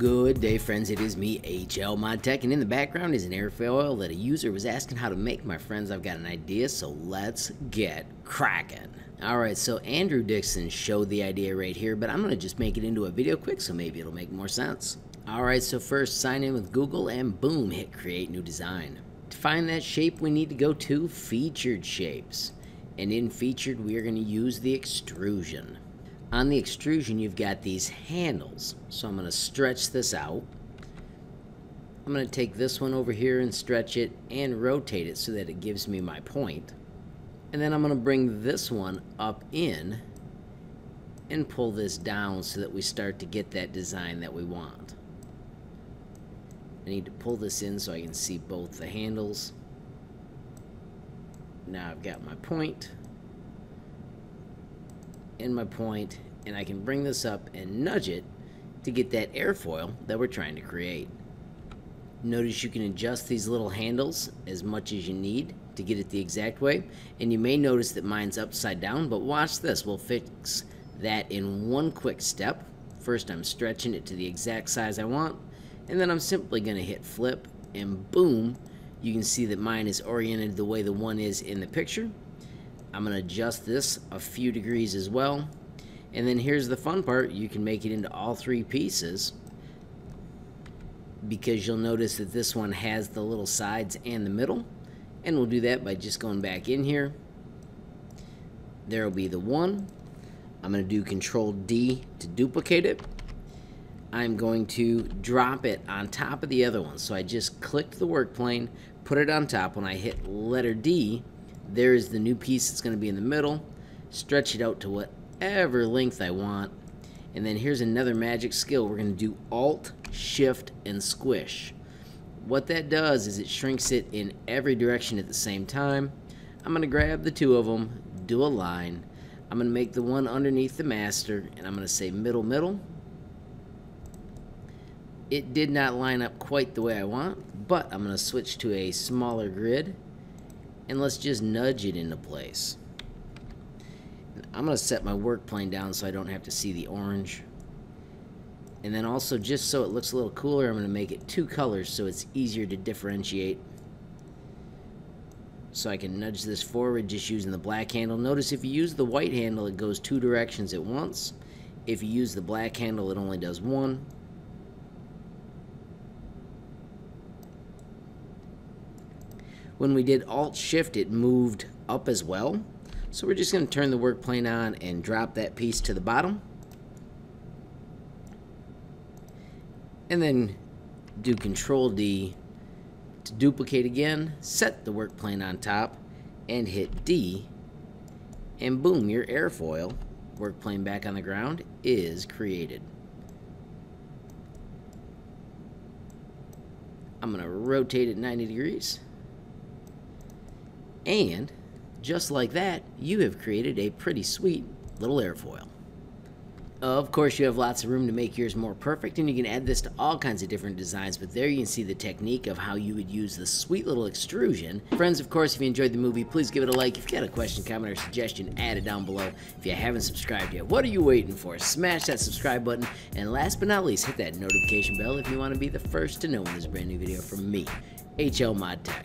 Good day, friends. It is me, HL ModTech, and in the background is an airfoil that a user was asking how to make. My friends, I've got an idea, so let's get cracking. Alright, so Andrew Dixon showed the idea right here, but I'm going to just make it into a video quick, so maybe it'll make more sense. Alright, so first sign in with Google and boom, hit create new design. To find that shape, we need to go to featured shapes, and in featured we are going to use the extrusion. On the extrusion, you've got these handles. So I'm going to stretch this out. I'm going to take this one over here and stretch it and rotate it so that it gives me my point. And then I'm going to bring this one up in and pull this down so that we start to get that design that we want. I need to pull this in so I can see both the handles. Now I've got my point. In my point, and I can bring this up and nudge it to get that airfoil that we're trying to create. Notice you can adjust these little handles as much as you need to get it the exact way, and you may notice that mine's upside down, but watch this. We'll fix that in one quick step. First, I'm stretching it to the exact size I want, and then I'm simply going to hit flip, and boom, you can see that mine is oriented the way the one is in the picture. I'm going to adjust this a few degrees as well. And then here's the fun part. You can make it into all three pieces because you'll notice that this one has the little sides and the middle. And we'll do that by just going back in here. There will be the one. I'm going to do Control D to duplicate it. I'm going to drop it on top of the other one. So I just clicked the work plane, put it on top. When I hit letter D, there is the new piece that's going to be in the middle. Stretch it out to whatever length I want. And then here's another magic skill. We're going to do Alt, Shift, and Squish. What that does is it shrinks it in every direction at the same time. I'm going to grab the two of them, do a line. I'm going to make the one underneath the master, and I'm going to say middle, middle. It did not line up quite the way I want, but I'm going to switch to a smaller grid. And let's just nudge it into place. I'm going to set my work plane down so I don't have to see the orange. And then also, just so it looks a little cooler, I'm going to make it two colors so it's easier to differentiate. So I can nudge this forward just using the black handle. Notice if you use the white handle, it goes two directions at once. If you use the black handle, it only does one. When we did Alt-Shift, it moved up as well. So we're just going to turn the work plane on and drop that piece to the bottom. And then do Control-D to duplicate again, set the work plane on top, and hit D. And boom, your airfoil, work plane back on the ground, is created. I'm going to rotate it 90 degrees. And just like that, you have created a pretty sweet little airfoil. Of course, you have lots of room to make yours more perfect, and you can add this to all kinds of different designs, but there you can see the technique of how you would use this sweet little extrusion. Friends, of course, if you enjoyed the movie, please give it a like. If you've got a question, comment, or suggestion, add it down below. If you haven't subscribed yet, what are you waiting for? Smash that subscribe button, and last but not least, hit that notification bell if you want to be the first to know when there's a brand new video from me, HL ModTech.